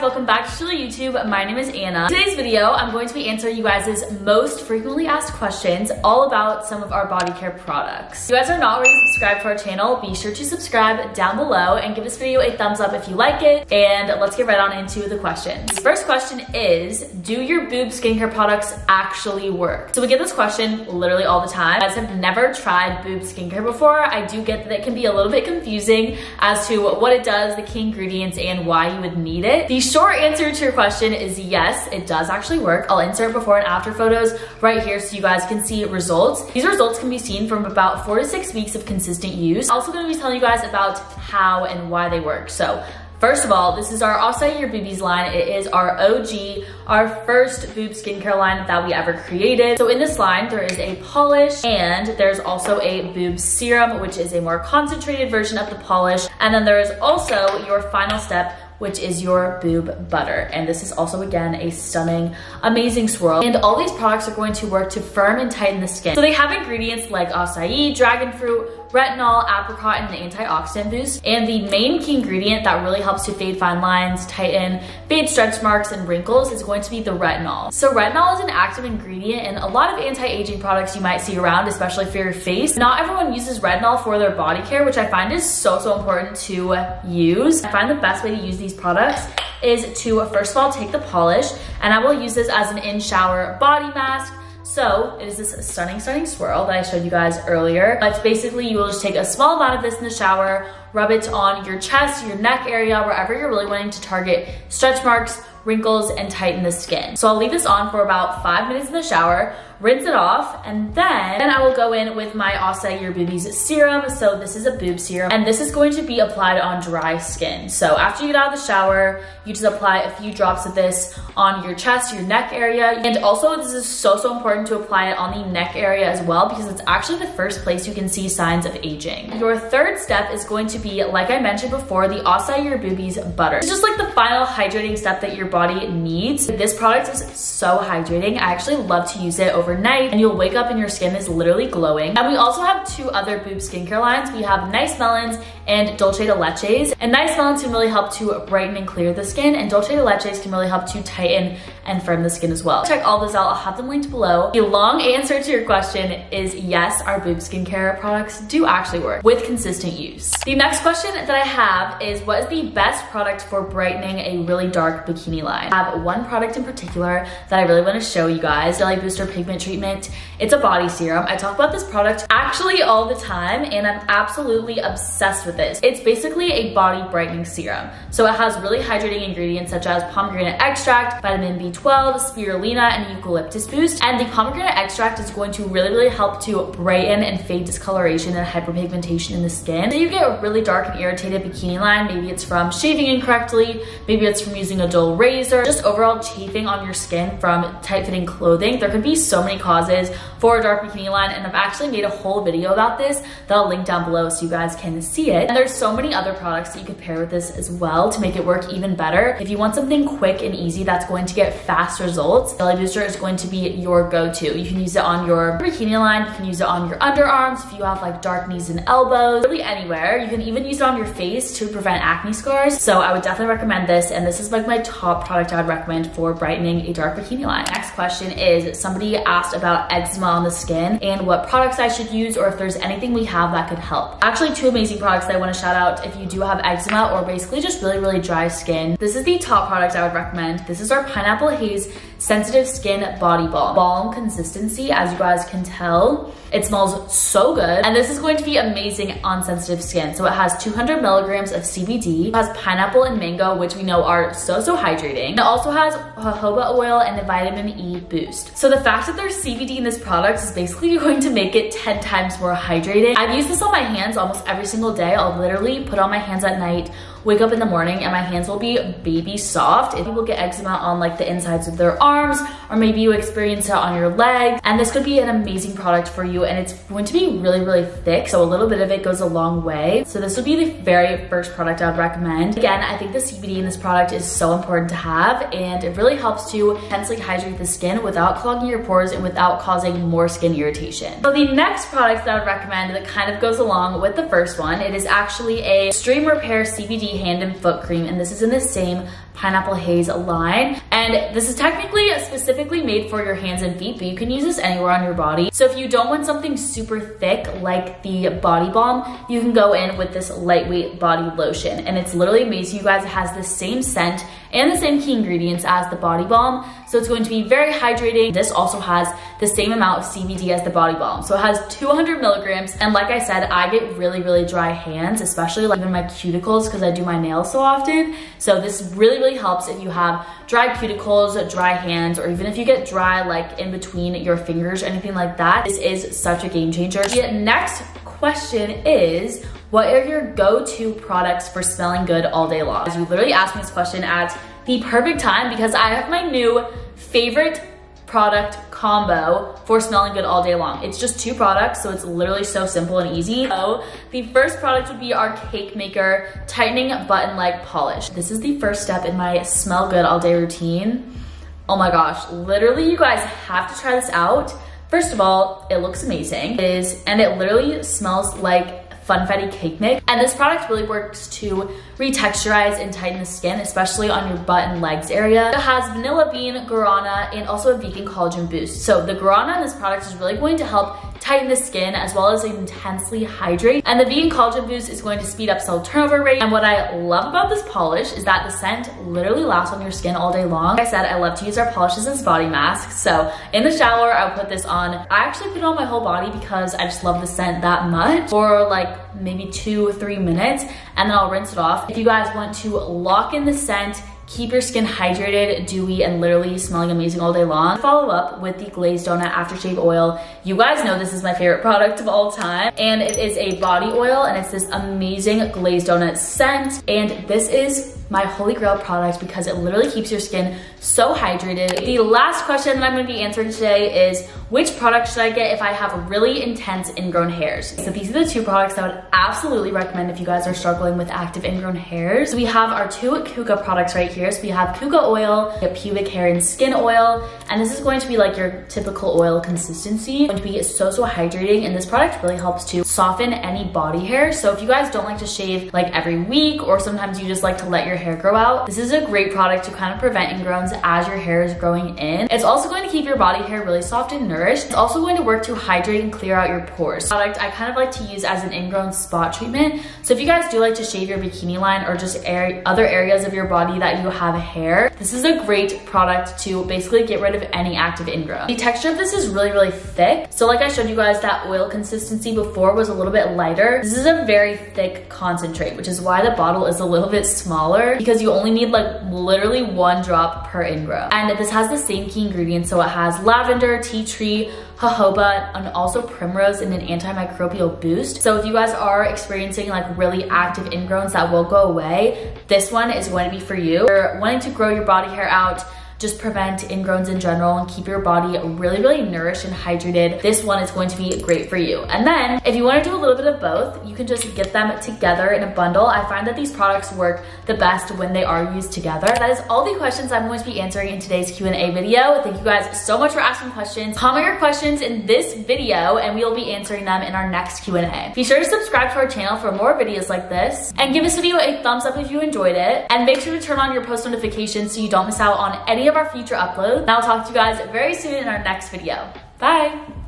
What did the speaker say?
Welcome back to YouTube. My name is Anna. In today's video, I'm going to be answering you guys' most frequently asked questions all about some of our body care products. If you guys are not already subscribed to our channel, be sure to subscribe down below and give this video a thumbs up if you like it. And let's get right on into the questions. First question is, do your boob skincare products actually work? So we get this question literally all the time. As I've never tried boob skincare before, I do get that it can be a little bit confusing as to what it does, the key ingredients, and why you would need it. The short answer to your question is yes, it does actually work. I'll insert before and after photos right here so you guys can see results. These results can be seen from about 4 to 6 weeks of consistent use. I'm also going to be telling you guys about how and why they work. So first of all, this is our Acai Your Boobies line. It is our OG, our first boob skincare line that we ever created. So in this line, there is a polish and there's also a boob serum, which is a more concentrated version of the polish. And then there is also your final step, which is your boob butter. And this is also, again, a stunning, amazing swirl. And all these products are going to work to firm and tighten the skin. So they have ingredients like acai, dragon fruit, retinol, apricot, and an antioxidant boost. And the main key ingredient that really helps to fade fine lines, tighten, fade stretch marks, and wrinkles is going to be the retinol. So retinol is an active ingredient in a lot of anti-aging products you might see around, especially for your face. Not everyone uses retinol for their body care, which I find is so, so important to use. I find the best way to use these products is to first of all take the polish, and I will use this as an in-shower body mask. So it is this stunning swirl that I showed you guys earlier. It's basically, you will just take a small amount of this in the shower, rub it on your chest, your neck area, wherever you're really wanting to target stretch marks, wrinkles, and tighten the skin. So I'll leave this on for about 5 minutes in the shower, rinse it off, and then I will go in with my Acai Your Boobies serum. So this is a boob serum, and this is going to be applied on dry skin. So after you get out of the shower, you just apply a few drops of this on your chest, your neck area. And also, this is so, so important to apply it on the neck area as well, because it's actually the first place you can see signs of aging. Your third step is going to be, like I mentioned before, the Acai Your Boobies butter. It's just like the final hydrating step that your body needs. This product is so hydrating. I actually love to use it overnight, and you'll wake up and your skin is literally glowing. And we also have two other boob skincare lines. We have Nice Melons and Dolce De Leches. And Nice Melons can really help to brighten and clear the skin, and Dolce De Leches can really help to tighten and firm the skin as well. Check all this out. I'll have them linked below. The long answer to your question is yes, our boob skincare products do actually work with consistent use. The next question that I have is, what is the best product for brightening a really dark bikini line? I have one product in particular that I really want to show you guys, Jelly Booster Pigment Treatment. It's a body serum. I talk about this product actually all the time, and I'm absolutely obsessed with this. It's basically a body brightening serum. So it has really hydrating ingredients such as pomegranate extract, vitamin B12, spirulina, and eucalyptus boost. And the pomegranate extract is going to really help to brighten and fade discoloration and hyperpigmentation in the skin. So you get a really dark and irritated bikini line. Maybe it's from shaving incorrectly, maybe it's from using a dull razor, just overall chafing on your skin from tight-fitting clothing. There could be so many causes for a dark bikini line, and I've actually made a whole video about this that I'll link down below so you guys can see it. And there's so many other products that you could pair with this as well to make it work even better. If you want something quick and easy that's going to get fast results, Jelly Booster is going to be your go-to. You can use it on your bikini line, you can use it on your underarms, if you have like dark knees and elbows, really anywhere. You can even use it on your face to prevent acne scars. So I would definitely recommend this, and this is like my top product I'd recommend for brightening a dark bikini line. Next question is, somebody asked about eczema on the skin and what products I should use, or if there's anything we have that could help. Actually, two amazing products I want to shout out if you do have eczema or basically just really dry skin. This is the top product I would recommend. This is our Pineapple Haze Sensitive Skin Body Balm. Balm consistency, as you guys can tell. It smells so good, and this is going to be amazing on sensitive skin. So it has 200 milligrams of CBD. It has pineapple and mango, which we know are so hydrating. It also has jojoba oil and a vitamin E boost. So the fact that there's CBD in this product is basically going to make it 10 times more hydrated. I've used this on my hands almost every single day. I'll literally put on my hands at night, wake up in the morning and my hands will be baby soft. If people get eczema on like the insides of their arms, or maybe you experience it on your legs, and this could be an amazing product for you, and it's going to be really, really thick, so a little bit of it goes a long way. So this would be the very first product I would recommend. Again, I think the CBD in this product is so important to have, and it really helps to intensely hydrate the skin without clogging your pores and without causing more skin irritation. So the next product that I would recommend that kind of goes along with the first one, it is actually a Stream Repair CBD Hand and Foot Cream, and this is in the same Pineapple Haze line, and this is technically specifically made for your hands and feet, but you can use this anywhere on your body. So if you don't want something super thick like the body balm, you can go in with this lightweight body lotion, and it's literally amazing, you guys. It has the same scent and the same key ingredients as the body balm, so it's going to be very hydrating. This also has the same amount of CBD as the body balm, so it has 200 milligrams, and like I said, I get really dry hands, especially like in my cuticles because I do my nails so often. So this really helps if you have dry cuticles, dry hands, or even if you get dry like in between your fingers or anything like that. This is such a game changer. The next question is, what are your go-to products for smelling good all day long? You literally asked me this question at the perfect time because I have my new favorite product combo for smelling good all day long. It's just two products, so it's literally so simple and easy. So the first product would be our Cake Maker Tightening Butt Polish. This is the first step in my smell good all day routine. Oh my gosh, literally you guys have to try this out. First of all, it looks amazing. It literally smells like funfetti cake mix, and this product really works to retexturize and tighten the skin, especially on your butt and legs area. It has vanilla bean, guarana, and also a vegan collagen boost. So the guarana in this product is really going to help tighten the skin as well as intensely hydrate, and the vegan collagen boost is going to speed up cell turnover rate. And what I love about this polish is that the scent literally lasts on your skin all day long. Like I said, I love to use our polishes as body masks, so in the shower I'll put this on. I actually put it on my whole body because I just love the scent that much, for like maybe 2 or 3 minutes, and then I'll rinse it off. If you guys want to lock in the scent, keep your skin hydrated, dewy, and literally smelling amazing all day long, follow up with the Glazed Donut After-Shave Oil. You guys know this is my favorite product of all time, and it is a body oil, and it's this amazing glazed donut scent, and this is my holy grail product because it literally keeps your skin so hydrated. The last question that I'm going to be answering today is, which product should I get if I have really intense ingrown hairs? So these are the two products that I would absolutely recommend if you guys are struggling with active ingrown hairs. So we have our two Cooka products right here. So we have Cooka oil, the pubic hair and skin oil, and this is going to be like your typical oil consistency. It's going to be so hydrating, and this product really helps to soften any body hair. So if you guys don't like to shave like every week, or sometimes you just like to let your hair grow out, this is a great product to kind of prevent ingrowns as your hair is growing in. It's also going to keep your body hair really soft and nourished. It's also going to work to hydrate and clear out your pores. This product I kind of like to use as an ingrown spot treatment. So if you guys do like to shave your bikini line or just other areas of your body that you have hair, this is a great product to basically get rid of any active ingrown. The texture of this is really thick. So like I showed you guys, that oil consistency before was a little bit lighter. This is a very thick concentrate, which is why the bottle is a little bit smaller, because you only need like literally 1 drop per ingrow. And this has the same key ingredients, so it has lavender, tea tree, jojoba, and also primrose in an antimicrobial boost. So if you guys are experiencing like really active ingrowns that will go away, this one is going to be for you. If you're wanting to grow your body hair out, just prevent ingrowns in general and keep your body really nourished and hydrated, this one is going to be great for you. And then if you want to do a little bit of both, you can just get them together in a bundle. I find that these products work the best when they are used together. That is all the questions I'm going to be answering in today's Q&A video. Thank you guys so much for asking questions. Comment your questions in this video and we will be answering them in our next Q&A. Be sure to subscribe to our channel for more videos like this, and give this video a thumbs up if you enjoyed it, and make sure to turn on your post notifications so you don't miss out on any of our future uploads, and I'll talk to you guys very soon in our next video. Bye!